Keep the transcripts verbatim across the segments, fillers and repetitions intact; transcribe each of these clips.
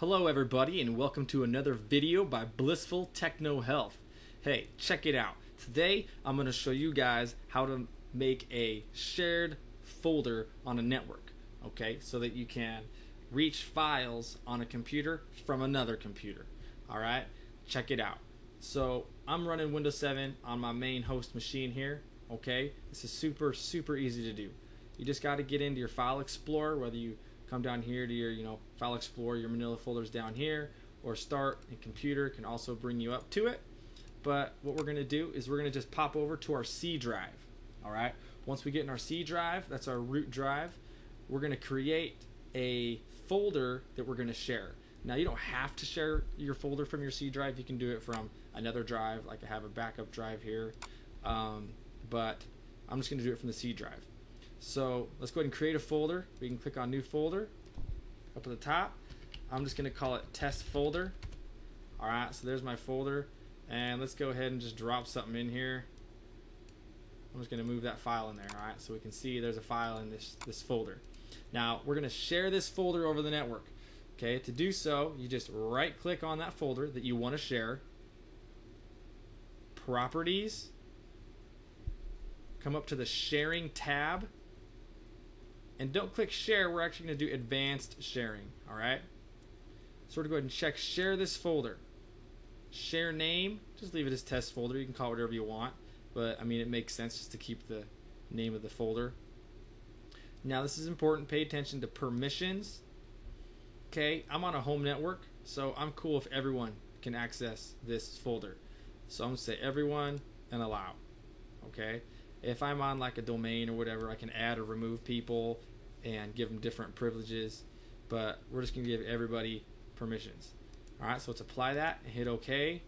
Hello everybody and welcome to another video by Blissful Techno Health. Hey, check it out. Today I'm going to show you guys how to make a shared folder on a network, okay, so that you can reach files on a computer from another computer. Alright, check it out. So I'm running Windows seven on my main host machine here, okay. This is super super easy to do. You just got to get into your File Explorer, whether you come down here to your, you know, File Explorer, your Manila folders down here, or Start and Computer can also bring you up to it. But what we're going to do is we're going to just pop over to our C drive. All right. Once we get in our C drive, that's our root drive, we're going to create a folder that we're going to share. Now you don't have to share your folder from your C drive. You can do it from another drive. Like I have a backup drive here, um, but I'm just going to do it from the C drive. So let's go ahead and create a folder. We can click on New Folder up at the top. I'm just going to call it Test Folder. All right, so there's my folder. And let's go ahead and just drop something in here. I'm just going to move that file in there, all right? So we can see there's a file in this, this folder. Now, we're going to share this folder over the network. Okay, to do so, you just right-click on that folder that you want to share. Properties. Come up to the Sharing tab. And don't click share, we're actually going to do advanced sharing, all right? So we're going to go ahead and check share this folder. Share name, just leave it as test folder. You can call it whatever you want, but I mean, it makes sense just to keep the name of the folder. Now this is important, pay attention to permissions. Okay, I'm on a home network, so I'm cool if everyone can access this folder. So I'm going to say everyone and allow, okay? If I'm on like a domain or whatever, I can add or remove people and give them different privileges, but we're just going to give everybody permissions. Alright, so let's apply that and hit OK,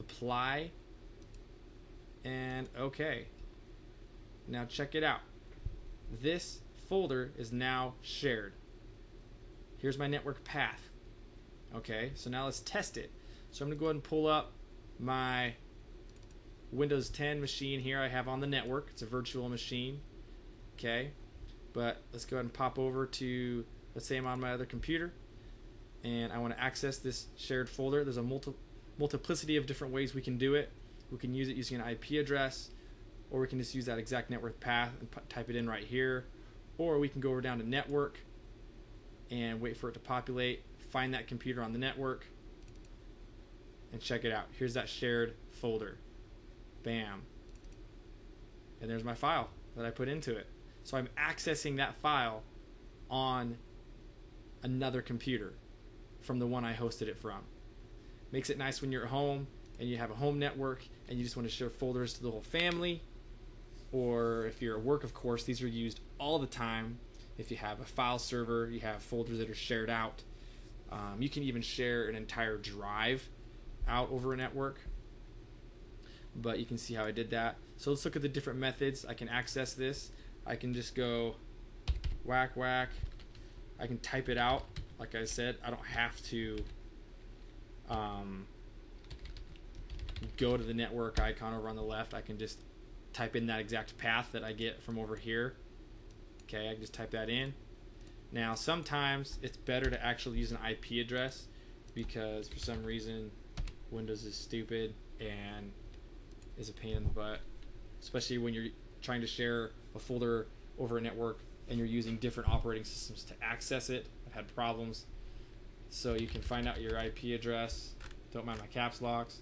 apply, and OK. Now check it out. This folder is now shared. Here's my network path. Okay, so now let's test it. So I'm going to go ahead and pull up my Windows ten machine here I have on the network. It's a virtual machine, okay, but let's go ahead and pop over to, let's say I'm on my other computer and I want to access this shared folder. There's a multi multiplicity of different ways we can do it. We can use it using an I P address, or we can just use that exact network path and type it in right here, or we can go over down to network and wait for it to populate, find that computer on the network, and check it out. Here's that shared folder. Bam. And there's my file that I put into it. So I'm accessing that file on another computer from the one I hosted it from. Makes it nice when you're at home and you have a home network and you just want to share folders to the whole family. Or if you're at work, of course, these are used all the time. If you have a file server, you have folders that are shared out. Um, you can even share an entire drive out over a network. But you can see how I did that. So let's look at the different methods. I can access this. I can just go whack, whack. I can type it out. Like I said, I don't have to um, go to the network icon over on the left. I can just type in that exact path that I get from over here. Okay, I can just type that in. Now, sometimes it's better to actually use an I P address because for some reason Windows is stupid and is a pain in the butt, especially when you're trying to share a folder over a network and you're using different operating systems to access it. I've had problems. So you can find out your I P address, don't mind my caps locks,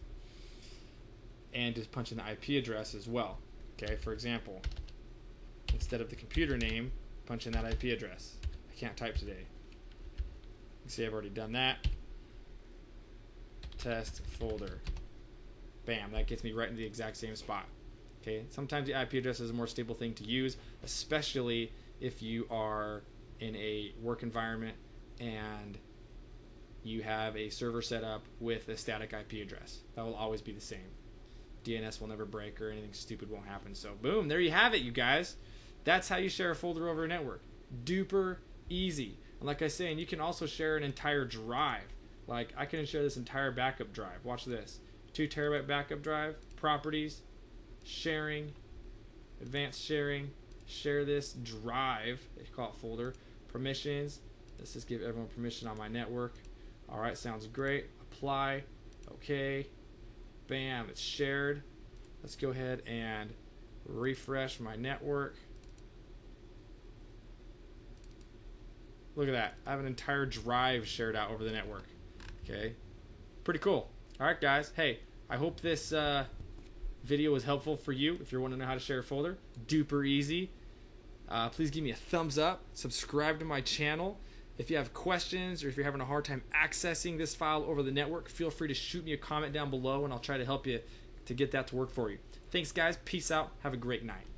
and just punch in the I P address as well. Okay, for example, instead of the computer name, punch in that I P address. I can't type today. You see I've already done that. Test folder. Bam, that gets me right in the exact same spot. Okay, sometimes the I P address is a more stable thing to use, especially if you are in a work environment and you have a server set up with a static I P address. That will always be the same. D N S will never break or anything stupid won't happen. So boom, there you have it, you guys. That's how you share a folder over a network. Duper easy. And like I say, and you can also share an entire drive. Like I can share this entire backup drive. Watch this. Two terabyte backup drive, properties, sharing, advanced sharing, share this drive, they call it folder, permissions. Let's just give everyone permission on my network. All right, sounds great. Apply. Okay. Bam, it's shared. Let's go ahead and refresh my network. Look at that. I have an entire drive shared out over the network. Okay. Pretty cool. All right, guys. Hey, I hope this uh, video was helpful for you. If you're wanting to know how to share a folder, duper easy. Uh, please give me a thumbs up. Subscribe to my channel. If you have questions or if you're having a hard time accessing this file over the network, feel free to shoot me a comment down below and I'll try to help you to get that to work for you. Thanks, guys. Peace out. Have a great night.